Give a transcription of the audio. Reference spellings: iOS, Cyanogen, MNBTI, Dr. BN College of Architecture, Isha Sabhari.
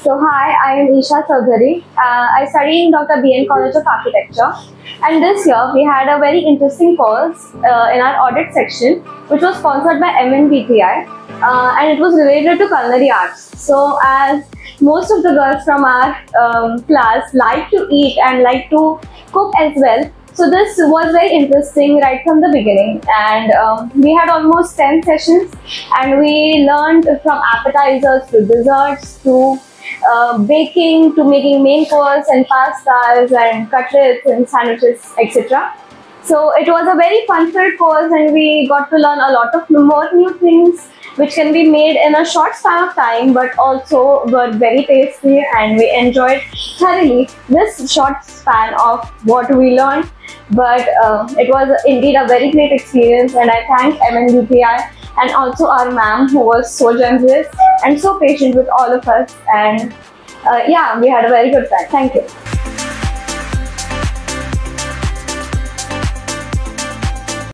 So hi, I am Isha Sabhari. I study in Dr. BN College of Architecture, and this year we had a very interesting course in our audit section, which was sponsored by MNBTI, and it was related to culinary arts. So as most of the girls from our class like to eat and like to cook as well, so this was very interesting right from the beginning, and we had almost 10 sessions, and we learned from appetizers to desserts to baking to making main course and pastas and cutlets and sandwiches, etc. So it was a very fun-filled course, and we got to learn a lot of more new things which can be made in a short span of time, but also were very tasty, and we enjoyed thoroughly this short span of what we learned. But it was indeed a very great experience, and I thank MNBTI and also our ma'am, who was so generous and so patient with all of us, and yeah, we had a very good time. Thank you.